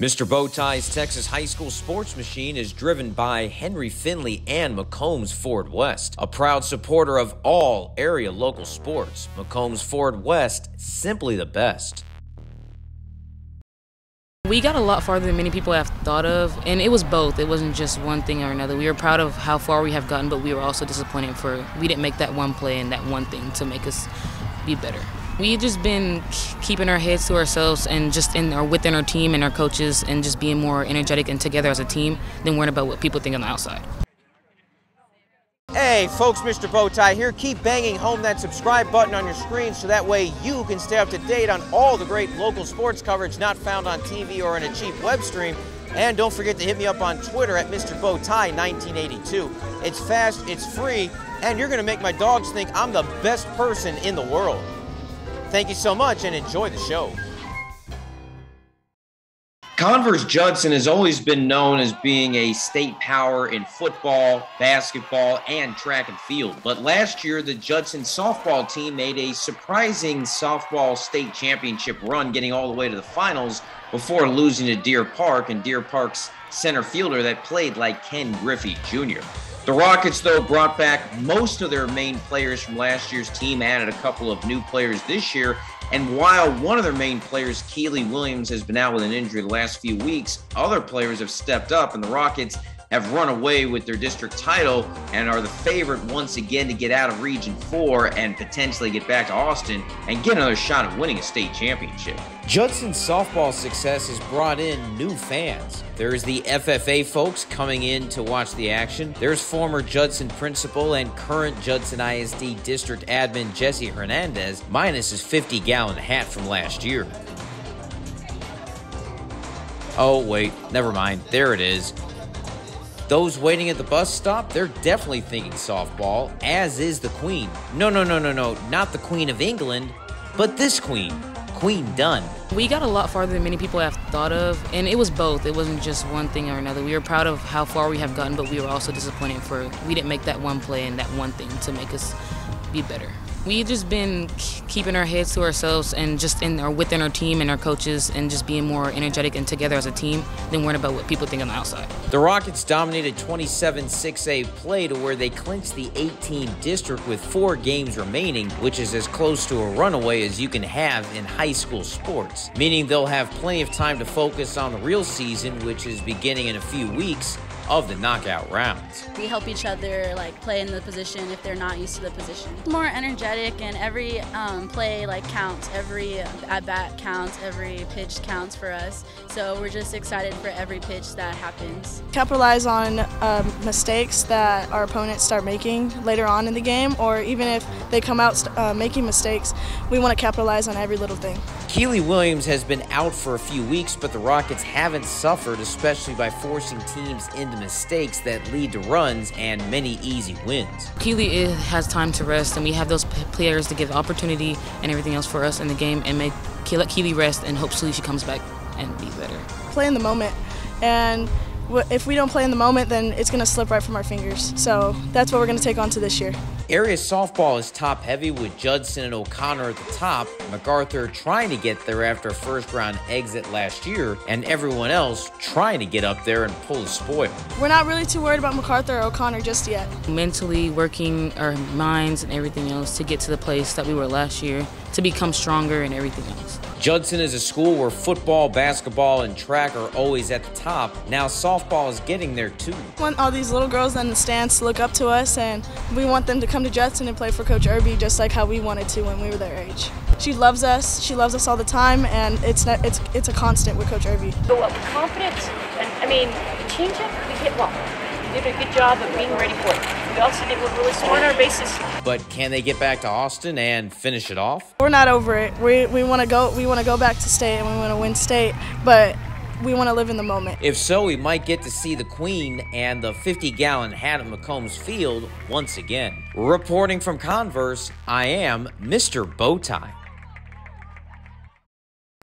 Mr. Bowtie's Texas High School Sports Machine is driven by Henry Finley and McCombs Ford West. A proud supporter of all area local sports, McCombs Ford West, simply the best. We got a lot farther than many people have thought of, and it was both. It wasn't just one thing or another. We were proud of how far we have gotten, but we were also disappointed for we didn't make that one play and that one thing to make us be better. We've just been keeping our heads to ourselves and just within our team and our coaches and just being more energetic and together as a team than worrying about what people think on the outside. Hey folks, Mr. Bowtie here. Keep banging home that subscribe button on your screen so that way you can stay up to date on all the great local sports coverage not found on TV or in a cheap web stream. And don't forget to hit me up on Twitter at Mr. Bowtie 1982. It's fast, it's free, and you're gonna make my dogs think I'm the best person in the world. Thank you so much and enjoy the show. Converse Judson has always been known as being a state power in football, basketball, and track and field. But last year, the Judson softball team made a surprising softball state championship run, getting all the way to the finals before losing to Deer Park and Deer Park's center fielder that played like Ken Griffey Jr. The Rockets, though, brought back most of their main players from last year's team, added a couple of new players this year, and while one of their main players, Keely Williams, has been out with an injury the last few weeks, other players have stepped up, and the Rockets have run away with their district title and are the favorite once again to get out of Region 4 and potentially get back to Austin and get another shot at winning a state championship. Judson's softball success has brought in new fans. There's the FFA folks coming in to watch the action. There's former Judson principal and current Judson ISD district admin Jesse Hernandez, minus his 50-gallon hat from last year. Oh, wait, never mind. There it is. Those waiting at the bus stop, they're definitely thinking softball, as is the queen. No, not the Queen of England, but this queen, Queen Dunn. We got a lot farther than many people have thought of, and it was both. It wasn't just one thing or another. We were proud of how far we have gotten, but we were also disappointed for we didn't make that one play and that one thing to make us be better. We've just been keeping our heads to ourselves and just within our team and our coaches and just being more energetic and together as a team than worrying about what people think on the outside. The Rockets dominated 27 6A play to where they clinched the 18 district with 4 games remaining, which is as close to a runaway as you can have in high school sports, meaning they'll have plenty of time to focus on the real season, which is beginning in a few weeks of the knockout rounds. We help each other like play in the position if they're not used to the position. More energetic, and every play like counts, every at-bat counts, every pitch counts for us. So we're just excited for every pitch that happens. Capitalize on mistakes that our opponents start making later on in the game, or even if they come out making mistakes, we want to capitalize on every little thing. Keely Williams has been out for a few weeks, but the Rockets haven't suffered, especially by forcing teams into mistakes that lead to runs and many easy wins. Keely has time to rest, and we have those players to give opportunity and everything else for us in the game and let Keely rest, and hopefully she comes back and be better. Play in the moment, and if we don't play in the moment, then it's going to slip right from our fingers. So that's what we're going to take on to this year. Area softball is top-heavy with Judson and O'Connor at the top, MacArthur trying to get there after a first-round exit last year, and everyone else trying to get up there and pull the spoil. We're not really too worried about MacArthur or O'Connor just yet. Mentally working our minds and everything else to get to the place that we were last year, to become stronger and everything else. Judson is a school where football, basketball, and track are always at the top. Now softball is getting there too. We want all these little girls in the stands to look up to us, and we want them to come to Judson and play for Coach Irby just like how we wanted to when we were their age. She loves us all the time, and it's a constant with Coach Irby. Go up with confidence, and I mean, the change-up, we hit well. We did a good job of being ready for it. We also did what really scored on our bases. But can they get back to Austin and finish it off? We're not over it. We want to go. We want to go back to state, and we want to win state. But we want to live in the moment. If so, we might get to see the queen and the 50-gallon hat of McCombs Field once again. Reporting from Converse, I am Mr. Bowtie.